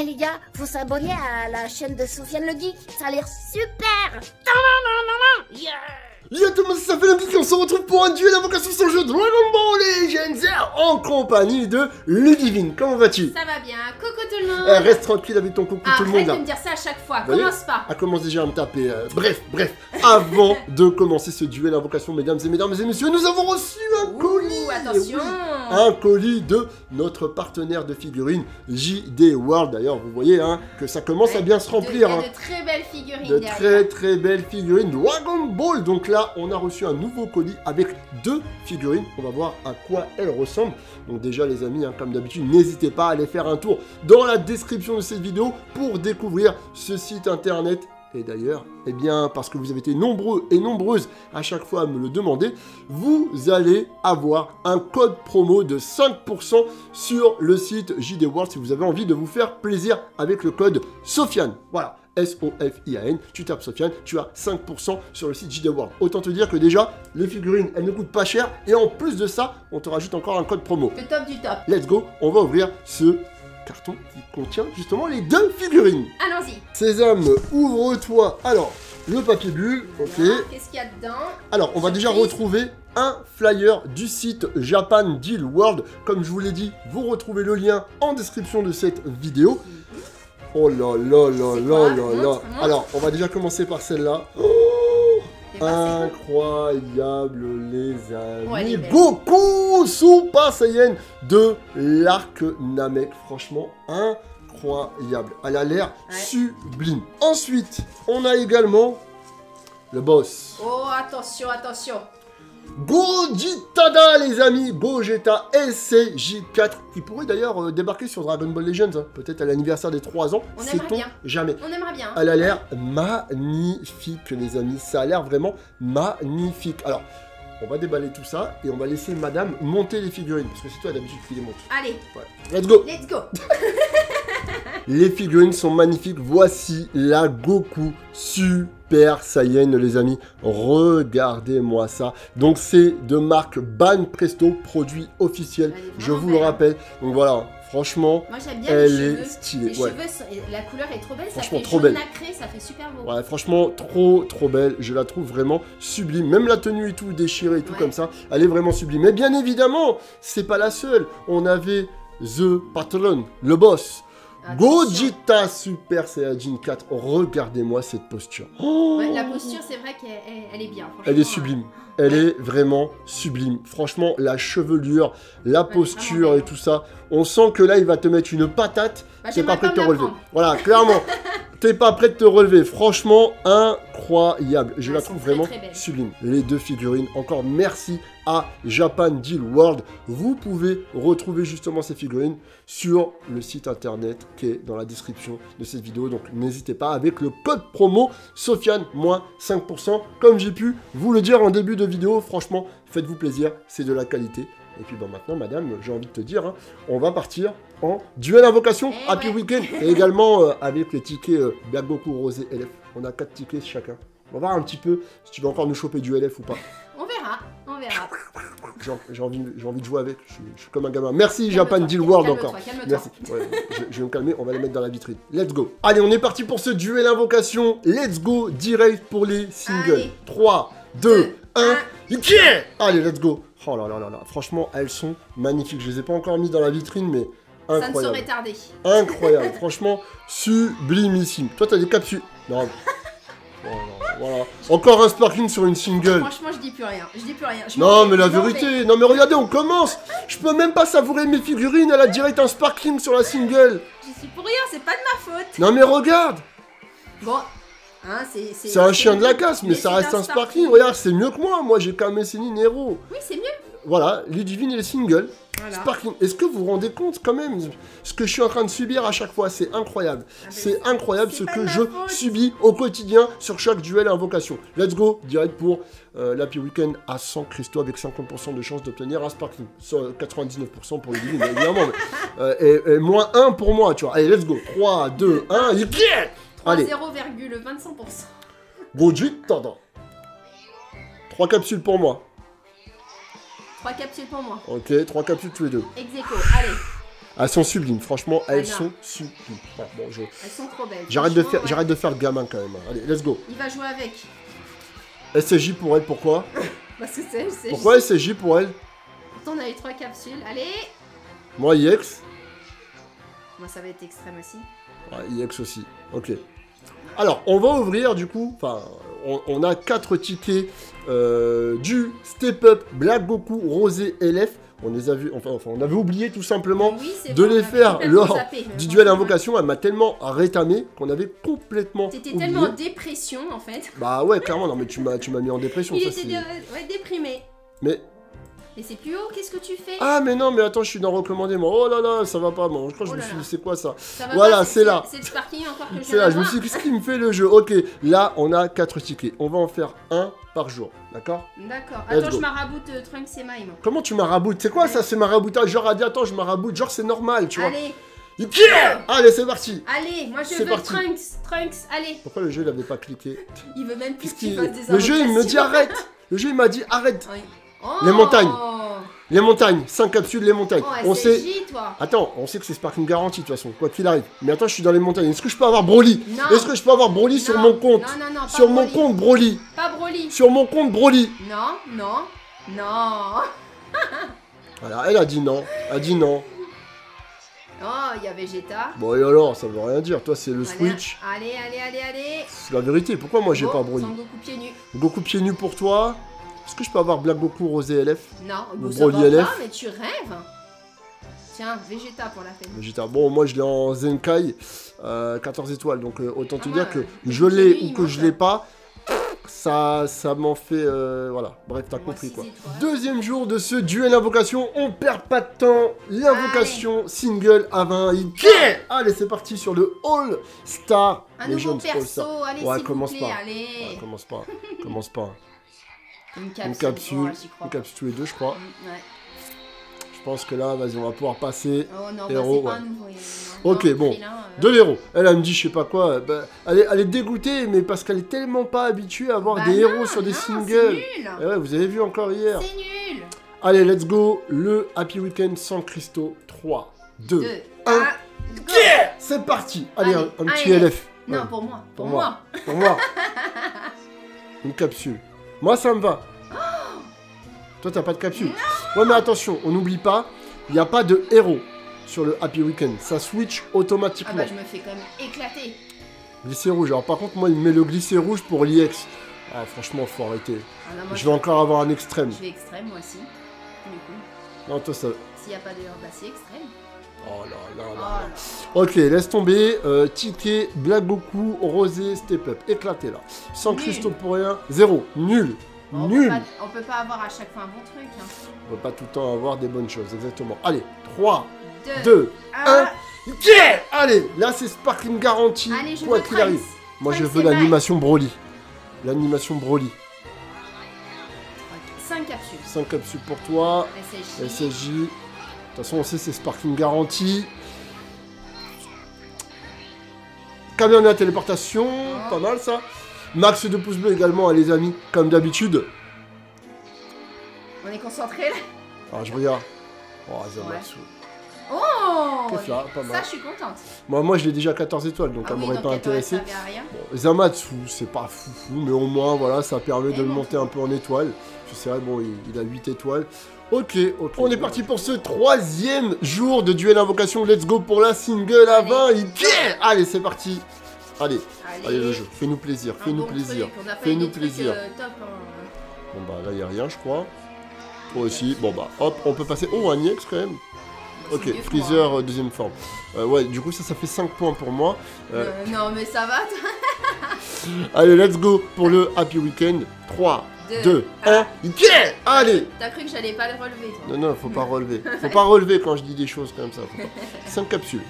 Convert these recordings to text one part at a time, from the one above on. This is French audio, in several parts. Eh les gars, faut s'abonner à la chaîne de Sofian Le Geek, ça a l'air super. Yeah. Yo tout le monde, ça fait la petite, on se retrouve pour un duel d'invocation sur le jeu Dragon Ball Legends en compagnie de Ludivine. Comment vas-tu? Ça va bien, coucou tout le monde. Reste tranquille avec ton coucou tout le monde. Arrête de me dire ça à chaque fois, commence pas. Elle commence déjà à me taper, bref, avant de commencer ce duel d'invocation, mesdames et messieurs, nous avons reçu un colis. Attention. Un colis de notre partenaire de figurines, JD World. D'ailleurs, vous voyez hein, que ça commence à bien se remplir. Il y a de très belles figurines derrière. Très belles figurines Dragon Ball. Donc là, on a reçu un nouveau colis avec deux figurines. On va voir à quoi elles ressemblent. Donc déjà les amis, hein, comme d'habitude, n'hésitez pas à aller faire un tour dans la description de cette vidéo pour découvrir ce site internet. Et d'ailleurs, eh bien, parce que vous avez été nombreux et nombreuses à chaque fois à me le demander, vous allez avoir un code promo de 5% sur le site JD World si vous avez envie de vous faire plaisir avec le code Sofian. Voilà. S-O-F-I-A-N, tu tapes Sofian, tu as 5% sur le site JD World. Autant te dire que déjà, les figurines, elles ne coûtent pas cher. Et en plus de ça, on te rajoute encore un code promo. Le top du top. Let's go, on va ouvrir ce carton qui contient justement les deux figurines. Allons-y. Sésame, ouvre-toi. Alors, le papier bulle, ok. Qu'est-ce qu'il y a dedans? Alors, on va déjà retrouver un flyer du site Japan Deal World. Comme je vous l'ai dit, vous retrouvez le lien en description de cette vidéo. Oh là là là là là là. Alors, on va déjà commencer par celle-là. Oh, incroyable les amis. Ouais, Goku Super Saiyan de l'arc Namek. Franchement, incroyable. Elle a l'air sublime. Ensuite, on a également le boss. Oh, attention, attention. Gogeta, les amis, Gogeta SCJ4, qui pourrait d'ailleurs débarquer sur Dragon Ball Legends, hein, peut-être à l'anniversaire des 3 ans, sait-on jamais. On aimerait bien. Elle a l'air magnifique, les amis, ça a l'air vraiment magnifique. Alors, on va déballer tout ça et on va laisser madame monter les figurines, parce que c'est toi d'habitude qui les montes. Allez, let's go. Let's go. Les figurines sont magnifiques, voici la Goku Super Saiyan, les amis, regardez-moi ça. Donc c'est de marque Ban Presto, produit officiel, je vous le rappelle. Donc voilà, franchement, moi, bien elle est stylée. Les cheveux, la couleur est trop belle, franchement, ça fait trop belle. Nacré, ça fait super beau. Ouais, franchement, trop belle, je la trouve vraiment sublime. Même la tenue et tout, déchirée et tout comme ça, elle est vraiment sublime. Mais bien évidemment, c'est pas la seule. On avait The Patron, le boss. Gogeta Super Saiyajin 4, regardez-moi cette posture. Oh ouais, la posture, c'est vrai qu'elle est bien. Elle est sublime. Elle est vraiment sublime. Franchement, la chevelure, la posture et tout ça. On sent que là, il va te mettre une patate. Bah, t'es pas prêt de te relever. Voilà, clairement. T'es pas prêt de te relever. Franchement, incroyable. Je la trouve vraiment sublime. Les deux figurines, encore merci à Japan Deal World. Vous pouvez retrouver justement ces figurines sur le site internet qui est dans la description de cette vidéo. Donc n'hésitez pas avec le code promo Sofian moins 5%. Comme j'ai pu vous le dire en début de vidéo, franchement, faites-vous plaisir, c'est de la qualité. Et puis bon, maintenant, madame, j'ai envie de te dire, hein, on va partir en duel invocation Happy Weekend. Et également avec les tickets Black Goku Rosé LF. On a 4 tickets chacun. On va voir un petit peu si tu vas encore nous choper du LF ou pas. On verra, on verra. J'ai envie de jouer avec, je suis comme un gamin. Merci Japan Deal World encore. Merci. Ouais, je vais me calmer, on va les mettre dans la vitrine. Let's go. Allez, on est parti pour ce duel invocation. Let's go, direct pour les singles. Allez. 3, 2, 1, yeah. Allez, let's go. Oh là là là là, franchement, elles sont magnifiques. Je les ai pas encore mis dans la vitrine, mais incroyable. Ça ne saurait tarder. Incroyable, franchement, sublimissime. Toi, t'as des capsules. Non. Voilà. Encore un sparkling sur une single. Franchement, je dis plus rien. Non, mais la vérité. Non, mais regardez, on commence. Je peux même pas savourer mes figurines. Elle a direct un sparkling sur la single. J'y suis pour rien, c'est pas de ma faute. Non, mais regarde. Bon. Hein, c'est un chien de la casse, mais ça reste un sparkling. Regarde, c'est mieux que moi. Moi, j'ai quand même essayé Nero. Oui, c'est mieux. Voilà, Ludivine, elle est single. Voilà. Sparkling. Est-ce que vous vous rendez compte quand même ce que je suis en train de subir à chaque fois? C'est incroyable. C'est incroyable ce que je subis au quotidien sur chaque duel invocation. Let's go, direct pour l'Happy Weekend à 100 cristaux avec 50% de chance d'obtenir un sparkling. 99% pour Ludivine, évidemment. Mais, et moins 1 pour moi, tu vois. Allez, let's go. 3, 2, 1, yeah. 0,25%. Gogeta, t'entends. 3 capsules pour moi. 3 capsules pour moi. Ok, 3 capsules tous les deux. Ex aequo, allez. Elles sont sublimes, franchement, elles sont sublimes. Ah, bon, elles sont trop belles. J'arrête de, faire le gamin quand même. Allez, let's go. Il va jouer avec. SCJ pour elle, pourquoi? Parce que c'est SCJ. Pourquoi SCJ pour elle? Pourtant, on a eu 3 capsules. Allez. Moi, IX. Moi, ça va être extrême aussi. Ouais, IX aussi. Ok. Alors, on va ouvrir du coup. Enfin, on a 4 tickets du Step Up, Black Goku, Rosé, LF. On les a vus, enfin on avait oublié tout simplement de les faire lors du duel invocation. Elle m'a tellement rétamé qu'on avait complètement. T'étais tellement en dépression en fait. Bah ouais, clairement, non mais tu m'as mis en dépression. Il était déprimé. Mais. Mais c'est plus haut, qu'est-ce que tu fais? Ah mais non, mais attends, je suis dans recommandé, moi. Oh là là, ça va pas, moi. Je crois que je me suis dit, c'est quoi ça? Voilà, c'est là. C'est le sparking encore que je. C'est là, je me suis dit, qu'est-ce qui me fait le jeu? Ok, là on a 4 tickets. On va en faire un par jour, d'accord? D'accord. Attends, je maraboute Trunks et Mime. Comment tu maraboutes? C'est quoi ça? C'est maraboutage. Genre, attends, je maraboute. Genre, c'est normal, tu vois. Allez. Yeah. Allez, c'est parti. Allez, moi je veux parti. Trunks, allez. Pourquoi le jeu il avait pas cliqué? Il veut même plus qu'il fasse des. Le jeu il me dit arrête. Le jeu il m'a dit arrête. Oh. Les montagnes. Les montagnes, 5 capsules, les montagnes. Oh, on sait. Toi. Attends, on sait que c'est Sparking garantie de toute façon, quoi qu'il arrive. Mais attends, je suis dans les montagnes. Est-ce que je peux avoir Broly? Est-ce que je peux avoir Broly sur mon compte? Non, sur mon compte Broly. Pas Broly. Sur mon compte Broly. Non. Voilà, elle a dit non. Oh, il y a Vegeta. Bon, et alors, ça veut rien dire. Toi, c'est le Switch. Allez. C'est la vérité. Pourquoi moi j'ai pas Broly? Goku pieds nus. Goku pieds nus pour toi. Est-ce que je peux avoir Black Goku, Rosé, LF? Non, Broly, LF. Mais tu rêves. Tiens, Vegeta pour la fête. Vegeta. Bon, moi je l'ai en Zenkai, 14 étoiles. Donc autant te dire que je l'ai ou que je l'ai pas, ça m'en fait. Voilà, bref, t'as compris quoi. Deuxième jour de ce duel invocation. On perd pas de temps. L'invocation single à 20. Allez, c'est parti sur le All Star. Un nouveau perso. Allez, s'il vous plaît, allez. Commence pas. Une capsule tous les deux, je crois. Ouais. Je pense que là, vas-y, on va pouvoir passer. Oh non, héros, bah, ok, bon. De l'héros. Elle me dit, je sais pas quoi. Bah, elle est dégoûtée, mais parce qu'elle est tellement pas habituée à avoir des héros sur des singles. Et ouais, vous avez vu encore hier. C'est nul. Allez, let's go. Le Happy Weekend sans cristaux. 3, 2, 1. Yeah. C'est parti. Allez, un petit LF. Non, pour moi. Une capsule. Moi ça me va. Toi t'as pas de capsule. Ouais mais attention, on n'oublie pas, il n'y a pas de héros sur le Happy Weekend. Ça switch automatiquement. Ah bah je me fais quand même éclater. Glissé rouge. Alors par contre moi il me met le glissé rouge pour l'IX. Ah franchement faut arrêter. Ah, non, moi, je vais encore avoir un extrême. Je vais extrême moi aussi. Du coup. Non toi ça. S'il n'y a pas de héros, bah c'est extrême. Oh là. Ok, laisse tomber. Ticket, Black Goku, Rosé, Step Up. Éclaté là. Sans cristaux pour rien. 0. Nul. Nul. On peut pas avoir à chaque fois un bon truc. Hein. On peut pas tout le temps avoir des bonnes choses. Exactement. Allez, 3, 2, 1. Yeah. Allez, là c'est Sparkling garantie. Allez, quoi qu'il arrive. Moi je veux l'animation Broly. L'animation Broly. 5 capsules. 5 capsules pour toi. SSJ. De toute façon, on sait c'est Sparking garantie. Camion à téléportation, pas mal ça. Max de pouces bleus également, les amis, comme d'habitude. On est concentré là. Alors je regarde. Oh, Zamatsu. Oh là, pas mal. Ça, je suis contente. Moi, je l'ai déjà 14 étoiles, donc elle m'aurait pas intéressé. Bon, Zamatsu, c'est pas foufou, mais au moins, voilà, ça permet de le monter un peu en étoile. C'est vrai, bon, il a 8 étoiles. Ok. On est parti pour ce 3e jour de duel invocation. Let's go pour la single à 20. Allez, c'est parti. Allez, le jeu. Fais-nous plaisir. Bon, bah là, il n'y a rien, je crois. Toi aussi. Bon, bah hop, on peut passer. Oh, un IX quand même. Ok, Freezer, deuxième forme. Ouais, du coup, ça fait 5 points pour moi. Non, mais ça va, toi. Allez, let's go pour le Happy Weekend. 3. 2, 1, yeah. Allez. T'as cru que j'allais pas le relever toi. Non, faut pas relever. Faut pas relever quand je dis des choses comme ça. 5 capsules.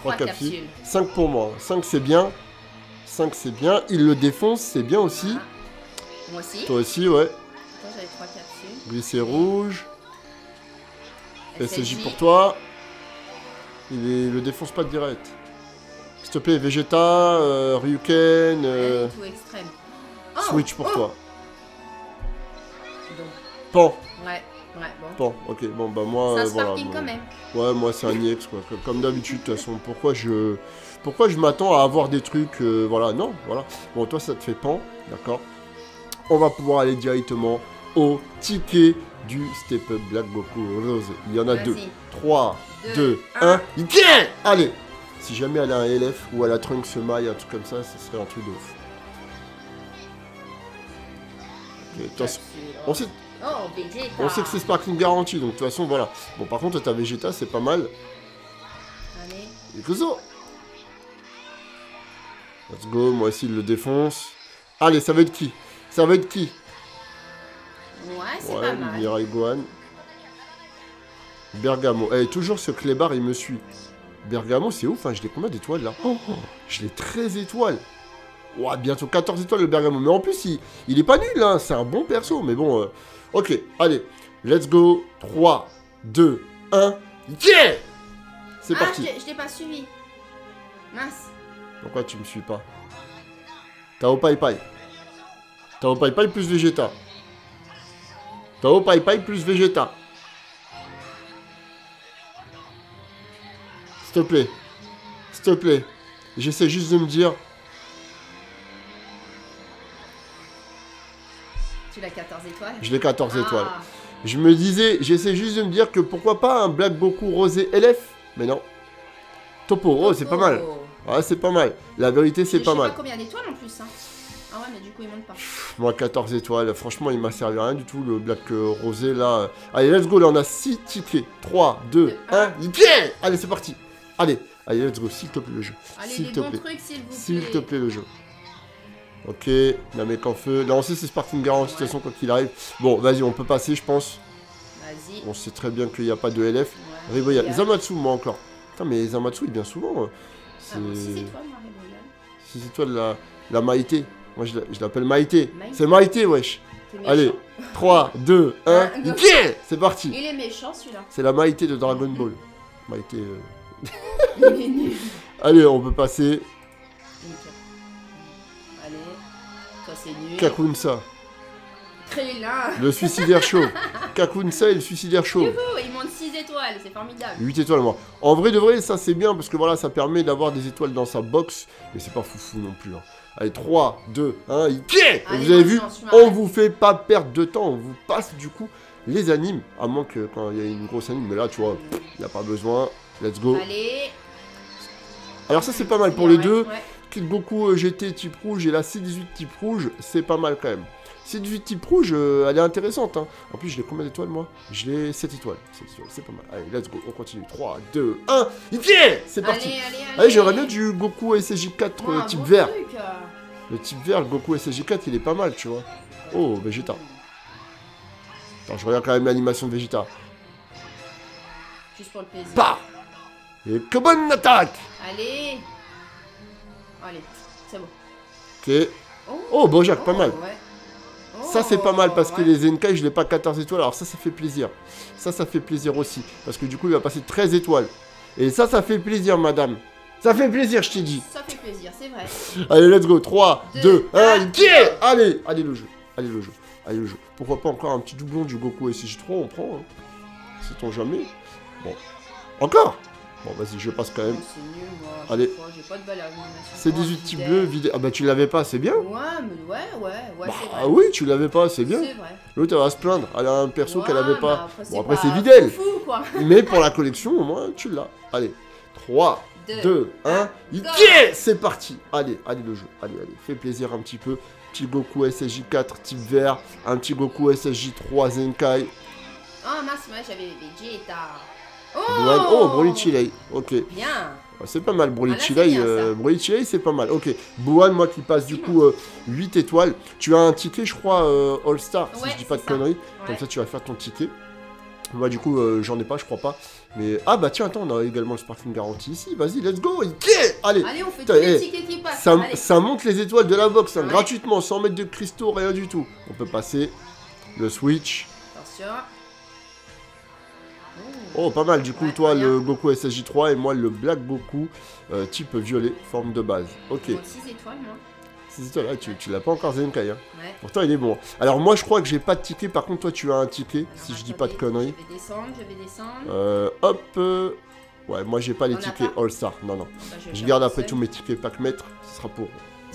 3 capsules. 5 pour moi. 5 c'est bien. Il le défonce, c'est bien aussi. Moi aussi. Toi aussi, ouais. Attends, j'avais 3 capsules. Glissé rouge. SJ pour toi. Il le défonce pas direct. S'il te plaît, Vegeta, Ryuken. Tout extrême. Switch pour toi. Pan. Ouais. Ouais, bon. Bon, ok, bon, bah moi... C'est un sparking voilà, quand même. Ouais, moi c'est un EX, quoi. Comme d'habitude, de toute façon, pourquoi je m'attends à avoir des trucs... voilà, non, voilà. Bon, toi, ça te fait pan, d'accord. On va pouvoir aller directement au ticket du step-up Black Goku Rosé. Il y en a deux. 3, 2, 1, yeah! Allez! Si jamais elle a un LF ou elle a Trunks se maille, un truc comme ça, ce serait un truc de ouf. Okay, on sait que c'est Sparking garanti, donc de toute façon, voilà. Bon, par contre, t'as Vegeta, c'est pas mal. Allez. Et que ça. Let's go, moi aussi, il le défonce. Allez, ça va être qui? Ça va être qui? Ouais, c'est pas mal. Mirai Gohan. Bergamo. Eh, toujours ce clébard, il me suit. Bergamo, c'est ouf, hein, je l'ai combien d'étoiles, là? Oh, je l'ai 13 étoiles. Ouah, bientôt 14 étoiles, le Bergamo. Mais en plus, il est pas nul, hein, c'est un bon perso. Mais bon, ok, allez. Let's go. 3, 2, 1. Yeah! C'est parti. Je t'ai pas suivi. Mince. Pourquoi tu me suis pas? Tao Pai Pai. Tao Pai Pai plus Vegeta. Tao Pai Pai plus Vegeta. S'il te plaît. S'il te plaît. J'essaie juste de me dire... Tu l'as 14 étoiles? Je l'ai 14 étoiles. Je me disais... J'essaie juste de me dire que pourquoi pas un Black Goku Rosé LF? Mais non. Topo. Oh, c'est pas mal. Ouais, c'est pas mal. La vérité, c'est pas mal. Je sais pas combien d'étoiles en plus, hein. Ah ouais, mais du coup, il monte pas. Moi, 14 étoiles. Franchement, il m'a servi à rien du tout, le Black Rosé, là. Allez, let's go. Là, on a 6 tickets. 3, 2, 1. Yeah! Allez, c'est parti. Allez, allez, let's go, s'il te plaît le jeu. Allez, les bons trucs, s'il vous plaît. S'il te plaît le jeu. Ok, la mec en feu. Là, on sait c'est Sparking garanti, de toute façon, quoi qu'il arrive. Bon, vas-y, on peut passer, je pense. Vas-y. On sait très bien qu'il n'y a pas de LF. Ouais, Riboya. Zamatsu, moi encore. Putain, mais Zamatsu, il vient souvent. C'est 6 étoiles, moi, Riboya. 6 étoiles, la Maïté. Moi, je l'appelle Maïté. C'est Maïté, wesh. Allez, 3, 2, 1. Yeah, c'est parti. Il est méchant, celui-là. C'est la Maïté de Dragon Ball. Maïté. Allez, on peut passer. Allez, toi c'est nul. Kakunsa. Le suicidaire chauve. Kakunsa et le suicidaire chauve. Il monte 6 étoiles, c'est formidable. 8 étoiles, moi. En vrai de vrai, ça c'est bien parce que voilà, ça permet d'avoir des étoiles dans sa box. Mais c'est pas foufou non plus. Hein. Allez, 3, 2, 1. Yeah, allez, vous avez vu, on vous fait pas perdre de temps. On vous passe du coup les animes. À moins que quand il y a une grosse anime. Mais là, tu vois, il n'y a pas besoin. Let's go. Allez. Alors ça c'est pas mal pour les deux. Kid Goku GT type rouge et la C18 type rouge, c'est pas mal quand même. C18 type rouge, elle est intéressante. Hein. En plus, je l'ai combien d'étoiles moi? Je l'ai 7 étoiles. 7 étoiles, c'est pas mal. Allez, let's go, on continue. 3, 2, 1. Yeah! C'est parti. Allez, allez, allez. Allez, j'aurais bien du Goku SCJ4 type vert. Le type vert, le Goku SCJ4, il est pas mal, tu vois. Oh, Vegeta. Attends, je regarde quand même l'animation de Vegeta. Juste pour le plaisir. Bah! Et que bonne attaque! Allez! Allez, c'est bon. Ok. Oh, Bojack, pas mal. Ouais. Oh, ça, c'est pas mal parce que les Zenkai, je l'ai pas 14 étoiles. Alors ça fait plaisir. Ça fait plaisir aussi. Parce que du coup, il va passer 13 étoiles. Et ça fait plaisir, madame. Ça fait plaisir, je t'ai dit. Ça fait plaisir, c'est vrai. Allez, let's go. 3, 2, 1, yeah! Allez, allez le jeu. Allez le jeu. Allez le jeu. Pourquoi pas encore un petit doublon du Goku SCJ3, on prend. Hein. Sait-on jamais. Bon. Encore. Bon, vas-y, je passe quand même. C'est nul, moi. J'ai pas de balade. C'est 18 types bleus, vidéo. Ah, bah, tu l'avais pas, c'est bien. Ouais, mais ouais. Bah, ah, oui, tu l'avais pas, c'est bien. C'est vrai. L'autre, elle va se plaindre. Elle a un perso qu'elle avait pas. Bon, après, c'est Videl. Mais pour la collection, au moins, tu l'as. Allez, 3, 2, 1. Yeah! C'est parti. Allez, allez, le jeu. Allez, allez. Fais plaisir un petit peu. Petit Goku SSJ4, type vert. Un petit Goku SSJ3, Zenkai. Oh, mince, moi, j'avais Vegeta. Oh, Broly Chile, ok. Bien. C'est pas mal, Broly Chile, c'est pas mal, ok. Buwan, moi qui passe du coup 8 étoiles. Tu as un ticket, je crois, All-Star, ouais, si je dis pas de conneries. Ouais. Comme ça, tu vas faire ton ticket. Moi, du coup, j'en ai pas, je crois pas. Mais, ah bah tiens, attends, on a également le Sparking Garanti ici. Vas-y, let's go, allez. Allez, on fait tous les tickets qui passent. Ça monte les étoiles de la box, hein, gratuitement, sans mettre de cristaux, rien du tout. On peut passer le Switch. Attention. Oh, pas mal, du coup, toi, le Goku SSJ3 et moi, le Black Goku, type violet, forme de base. Ok. 6 étoiles, moi. Cette étoile, ah, tu l'as pas encore Zenkai, hein. Ouais. Pourtant il est bon. Alors moi je crois que j'ai pas de ticket, par contre toi tu as un ticket, alors, si je dis pas de conneries. Je vais descendre, hop. Ouais, moi j'ai pas les tickets All-Star, non, non. Bah, je garde après tous mes tickets pack-mètre, ce sera pour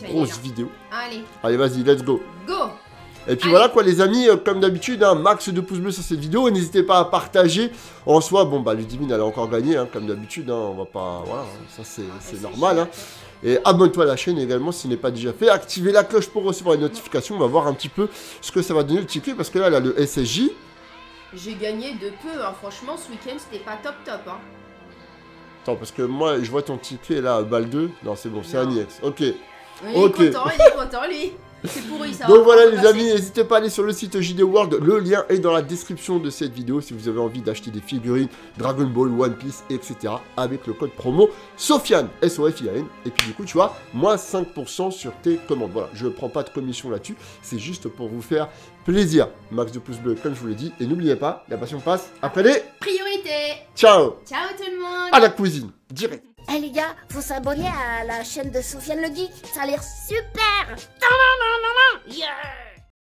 grosse vidéo. Allez. Allez, vas-y, let's go. Go. Et puis voilà quoi les amis, comme d'habitude, un max de pouces bleus sur cette vidéo, n'hésitez pas à partager. En soi, bon bah Ludivine elle a encore gagné, hein, comme d'habitude, hein, on va pas, voilà, ça c'est normal. Hein. Et abonne-toi à la chaîne également si ce n'est pas déjà fait, activez la cloche pour recevoir les notifications, on va voir un petit peu ce que ça va donner le ticket, parce que là, le SSJ... J'ai gagné de peu, hein. Franchement ce week-end c'était pas top top. Hein. Attends, parce que moi je vois ton ticket là, balle 2, non c'est bon, c'est un IX, ok. Il est content lui. Pour eux, donc voilà les amis, n'hésitez pas à aller sur le site JD World, le lien est dans la description de cette vidéo si vous avez envie d'acheter des figurines Dragon Ball, One Piece, etc. avec le code promo Sofian, S-O-F-I-A-N, et puis du coup tu vois, moins 5% sur tes commandes. Voilà, je ne prends pas de commission là-dessus, c'est juste pour vous faire plaisir. Max de pouces bleus comme je vous l'ai dit, et n'oubliez pas, la passion passe après les priorités. Ciao. Ciao tout le monde. À la cuisine, direct. Eh les gars, faut s'abonner à la chaîne de Sofian Le Geek, ça a l'air super. Yeah.